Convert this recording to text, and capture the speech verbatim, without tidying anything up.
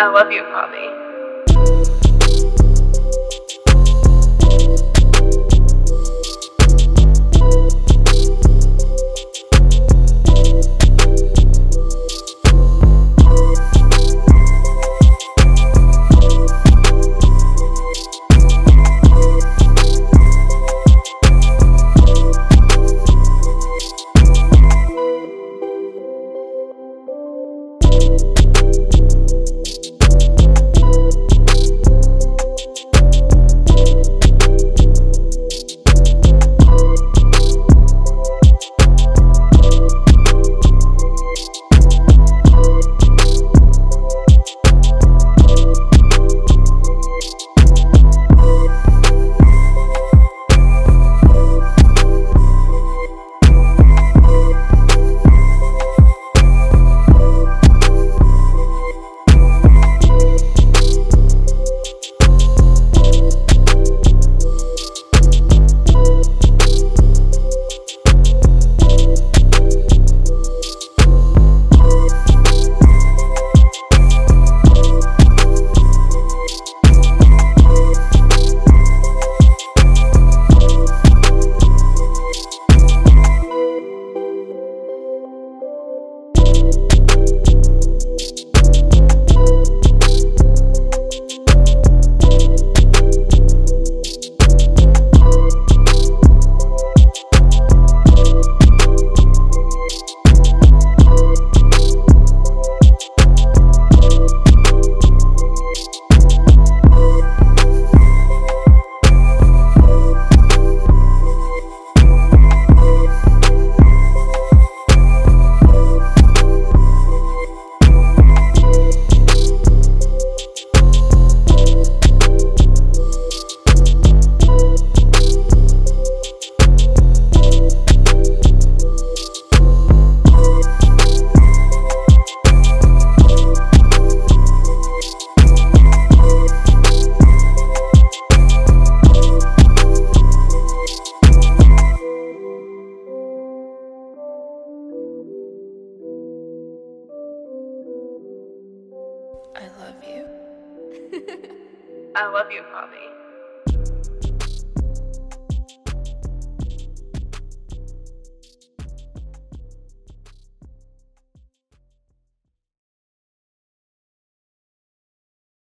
I love you, Mommy. I love you. I love you, Mommy.